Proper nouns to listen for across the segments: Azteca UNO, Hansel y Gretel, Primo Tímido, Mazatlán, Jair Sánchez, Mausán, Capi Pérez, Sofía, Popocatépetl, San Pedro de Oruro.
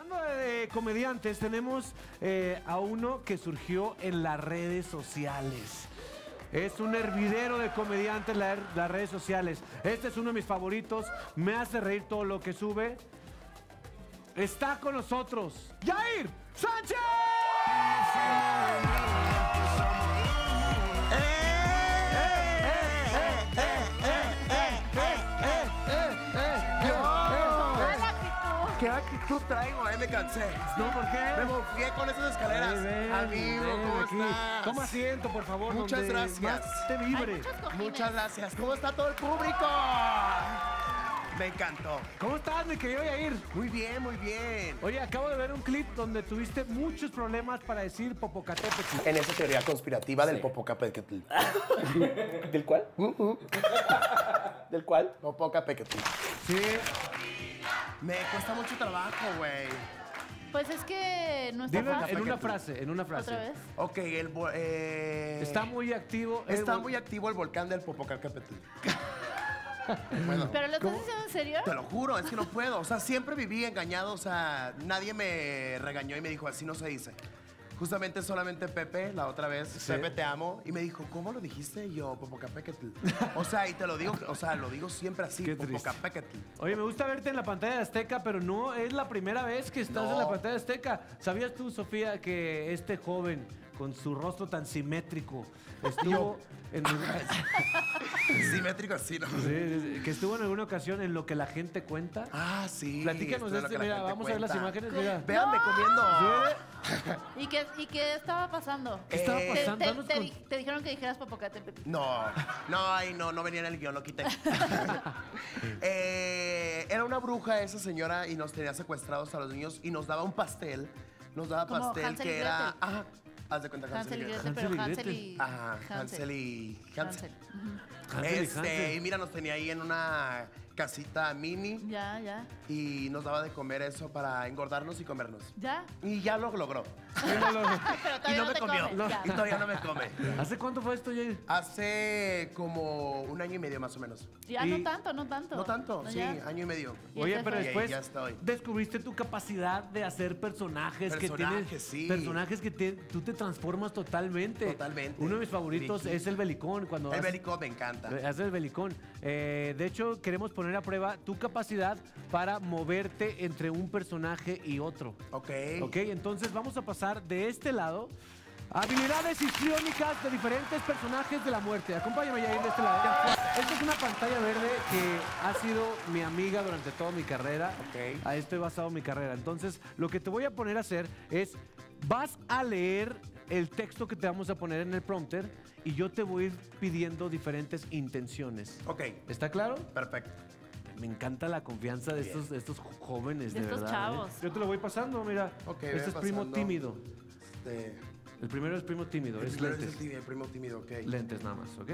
Hablando de comediantes, tenemos a uno que surgió en las redes sociales. Es un hervidero de comediantes las redes sociales. Este es uno de mis favoritos. Me hace reír todo lo que sube. Está con nosotros Jair Sánchez. ¿Qué actitud traigo? Ahí me cansé. ¿No? ¿Por qué? Me confié con esas escaleras. Ay, ven, amigo, ¿cómo estás? Toma asiento, por favor. Muchas gracias. Te libre. Muchas gracias. ¿Cómo está todo el público? Me encantó. ¿Cómo estás, mi querido Jair? Muy bien, muy bien. Oye, acabo de ver un clip donde tuviste muchos problemas para decir Popocatépetl. En esa teoría conspirativa del Popocatépetl. ¿Del cuál? ¿Del cuál? Popocatépetl. Sí. Me cuesta mucho trabajo, güey. Pues es que no está fácil. En una frase, ¿Otra vez? Ok, el... está muy activo. Está muy activo el volcán del Popocatépetl. Bueno, ¿pero lo estás diciendo en serio? Te lo juro, es que no puedo. O sea, siempre viví engañado. O sea, nadie me regañó y me dijo, así no se dice. Justamente solamente Pepe, la otra vez, ¿sí? Pepe, te amo. Y me dijo, ¿cómo lo dijiste? Y yo, Popocatépetl. O sea, y te lo digo, o sea, lo digo siempre así, Popocatépetl. Oye, me gusta verte en la pantalla de Azteca, pero no es la primera vez que estás en la pantalla de Azteca. ¿Sabías tú, Sofía, que este joven, con su rostro tan simétrico, estuvo en... simétrico así, ¿no? Sí, que estuvo en alguna ocasión en Lo que la gente cuenta. Ah, sí. Platícanos de esto, mira, vamos a ver las imágenes. Mira. Véanme comiendo. ¿Sí? ¿Y qué estaba pasando? ¿Qué estaba pasando? ¿Te dijeron que dijeras Popocatépetl? No, no, ay, no, no venía en el guión, lo quité. Era una bruja esa señora y nos tenía secuestrados a los niños y nos daba un pastel. Nos daba pastel Hansel que era... Ajá. Haz de cuenta Hansel y Gretel, pero Hansel y... Ajá, Hansel y... Hansel. Y mira, nos tenía ahí en una casita mini. Ya, ya. Y nos daba de comer eso para engordarnos y comernos. ¿Ya? Y ya lo logró. Pero todavía no me comió. Y todavía no me come. ¿Hace cuánto fue esto, Jair? Hace como 1 año y medio, más o menos. Ya, no tanto, no tanto. No tanto, sí, 1 año y medio. Oye, pero después descubriste tu capacidad de hacer personajes que tienes. Sí. Personajes que tú te transformas totalmente. Totalmente. Uno de mis favoritos es el belicón. Cuando el belicón me encanta. Haces el belicón. De hecho, queremos poner a prueba tu capacidad para moverte entre un personaje y otro. Ok. Ok, entonces vamos a pasar de este lado. Habilidades histriónicas de diferentes personajes de la muerte. Acompáñame, Jair, de este lado. Esta es una pantalla verde que ha sido mi amiga durante toda mi carrera. Ok. A esto he basado mi carrera. Entonces, lo que te voy a poner a hacer es... Vas a leer el texto que te vamos a poner en el prompter y yo te voy a ir pidiendo diferentes intenciones. Ok. ¿Está claro? Perfecto. Me encanta la confianza de estos jóvenes, de estos chavos. Yo te lo voy pasando, mira. Okay, este es Primo Tímido. El primero es Primo Tímido, es lentes. El Primo Tímido, ok. Lentes nada más, ok.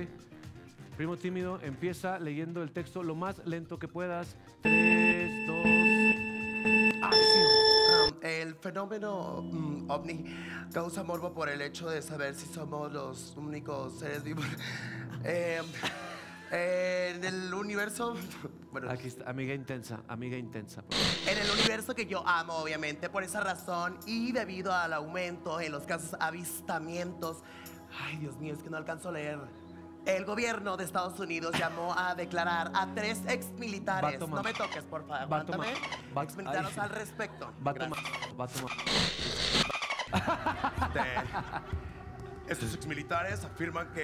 Primo Tímido, empieza leyendo el texto lo más lento que puedas. 3, 2... ¡Acción! El fenómeno ovni causa morbo por el hecho de saber si somos los únicos seres vivos en el universo. Bueno, aquí está, amiga intensa. En el universo que yo amo, obviamente, por esa razón y debido al aumento en los casos avistamientos. Ay, Dios mío, es que no alcanzo a leer. El gobierno de Estados Unidos llamó a declarar a 3 exmilitares. No me toques, por favor. Aguántame. Exmilitares al respecto. Estos exmilitares afirman que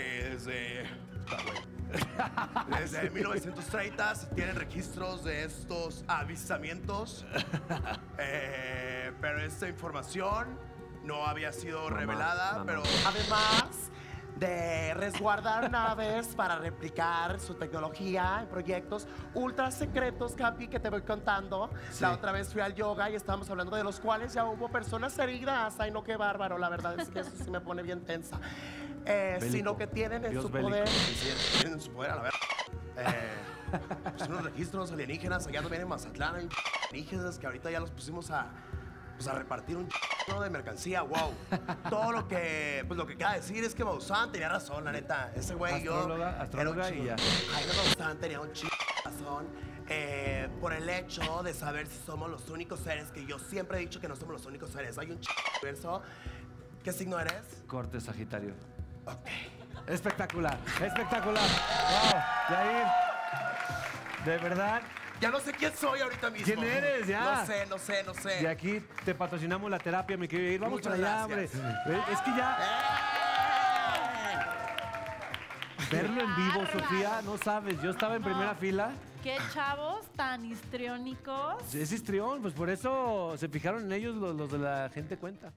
desde 1930 se tienen registros de estos avistamientos. Pero esta información no había sido revelada. Pero además... de resguardar naves para replicar su tecnología en proyectos ultra secretos, Capi, que te voy contando. Sí. La otra vez fui al yoga y estábamos hablando de los cuales ya hubo personas heridas. Ay, no, qué bárbaro. La verdad es que eso sí me pone bien tensa. Sino que tienen en su poder... Tienen en su poder, a la verdad. Pues unos registros alienígenas allá también en Mazatlán. Hay alienígenas que ahorita ya los pusimos a repartir un... de mercancía, wow. Todo lo que, pues lo que queda decir es que Mausán tenía razón, la neta. Ese güey, astróloga, yo era un chico. Ay, Mausán tenía un chico Por el hecho de saber si somos los únicos seres, que yo siempre he dicho que no somos los únicos seres. Hay un universo. ¿Qué signo eres? Corte Sagitario. Ok. Espectacular, espectacular. Wow, Jair. De verdad. Ya no sé quién soy ahorita mismo. ¿Quién eres? Ya. No sé, no sé, no sé. Y aquí te patrocinamos la terapia, mi querido Jair. Vamos muchas para allá, hombre. Es que ya... Verlo en vivo, Sofía, no sabes. Yo estaba en primera fila. Qué chavos tan histriónicos. Es histrión, pues por eso se fijaron en ellos los de La Gente Cuenta.